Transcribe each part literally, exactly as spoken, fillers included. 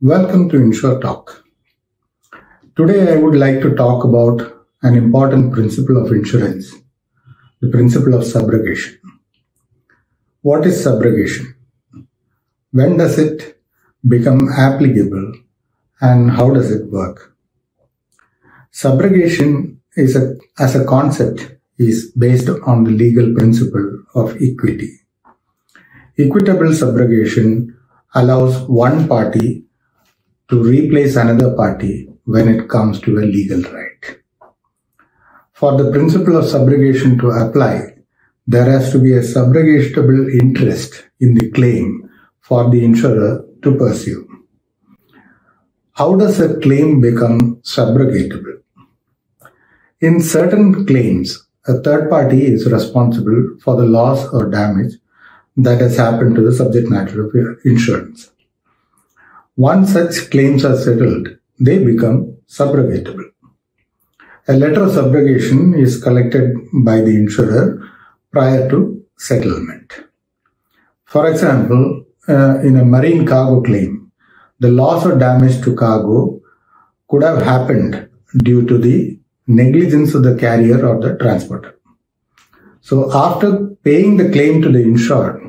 Welcome to Insure Talk. Today I would like to talk about an important principle of insurance, the principle of subrogation. What is subrogation? When does it become applicable and how does it work? Subrogation is a, as a concept is based on the legal principle of equity. Equitable subrogation allows one party to replace another party when it comes to a legal right. For the principle of subrogation to apply, there has to be a subrogatable interest in the claim for the insurer to pursue. How does a claim become subrogatable? In certain claims, a third party is responsible for the loss or damage that has happened to the subject matter of your insurance. Once such claims are settled, they become subrogatable. A letter of subrogation is collected by the insurer prior to settlement. For example, uh, in a marine cargo claim, the loss or damage to cargo could have happened due to the negligence of the carrier or the transporter. So after paying the claim to the insured,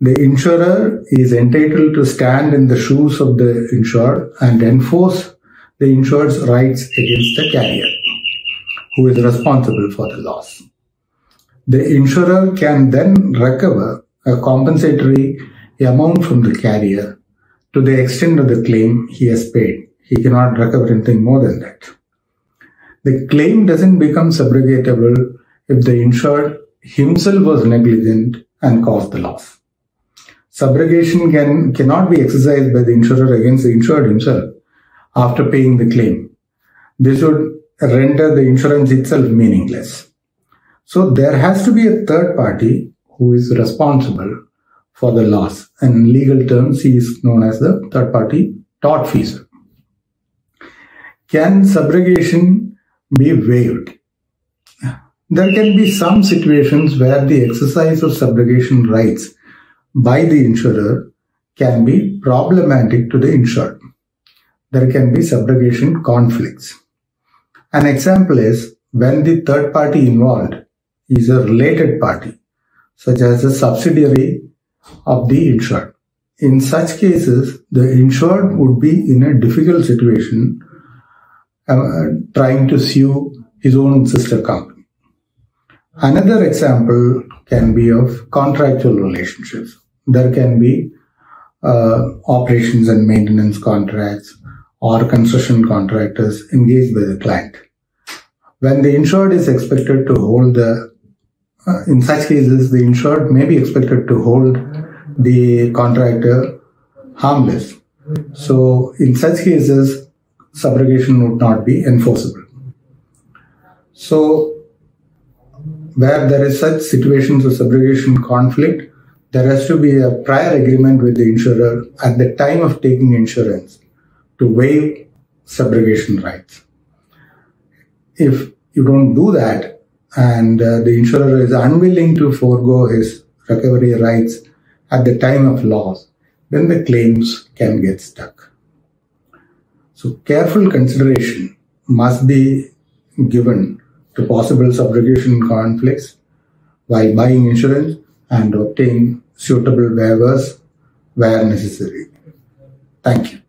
the insurer is entitled to stand in the shoes of the insured and enforce the insured's rights against the carrier, who is responsible for the loss. The insurer can then recover a compensatory amount from the carrier to the extent of the claim he has paid. He cannot recover anything more than that. The claim doesn't become subrogatable if the insured himself was negligent and caused the loss. Subrogation can, cannot be exercised by the insurer against the insured himself after paying the claim. This would render the insurance itself meaningless. So there has to be a third party who is responsible for the loss. In legal terms, he is known as the third party tortfeasor. Can subrogation be waived? There can be some situations where the exercise of subrogation rights by the insurer can be problematic to the insured. There can be subrogation conflicts. An example is when the third party involved is a related party, such as a subsidiary of the insured. In such cases, the insured would be in a difficult situation uh, trying to sue his own sister company. Another example can be of contractual relationships. There can be uh, operations and maintenance contracts or concession contractors engaged by the client. When the insured is expected to hold the, uh, in such cases, the insured may be expected to hold the contractor harmless. So in such cases, subrogation would not be enforceable. So where there is such situations of subrogation conflict, there has to be a prior agreement with the insurer at the time of taking insurance to waive subrogation rights. If you don't do that and uh, the insurer is unwilling to forego his recovery rights at the time of loss, then the claims can get stuck. So careful consideration must be given to possible subrogation conflicts while buying insurance and obtain suitable waivers where necessary. Thank you.